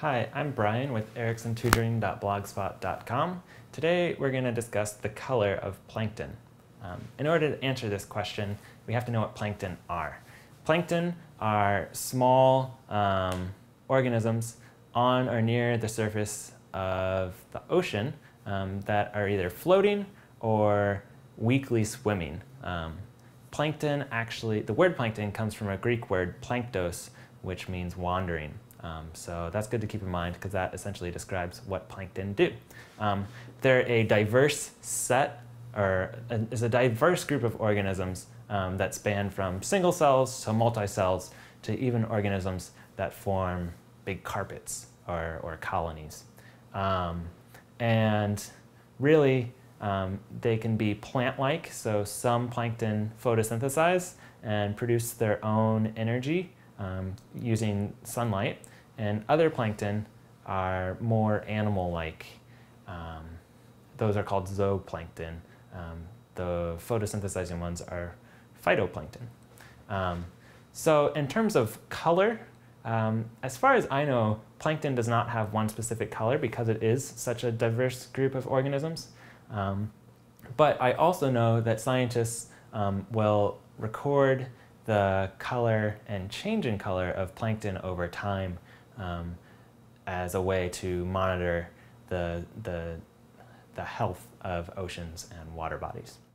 Hi, I'm Brian with EricksonTutoring.blogspot.com. Today we're going to discuss the color of plankton. In order to answer this question, we have to know what plankton are. Plankton are small organisms on or near the surface of the ocean that are either floating or weakly swimming. Plankton actually, the word plankton comes from a Greek word planktos, which means wandering. So that's good to keep in mind because that essentially describes what plankton do. They're a diverse set, or is a diverse group of organisms that span from single cells to multicells to even organisms that form big carpets or colonies. And really, they can be plant-like, so some plankton photosynthesize and produce their own energy using sunlight, and other plankton are more animal-like. Those are called zooplankton. The photosynthesizing ones are phytoplankton. So in terms of color, as far as I know, plankton does not have one specific color because it is such a diverse group of organisms. But I also know that scientists will record the color and change in color of plankton over time as a way to monitor the health of oceans and water bodies.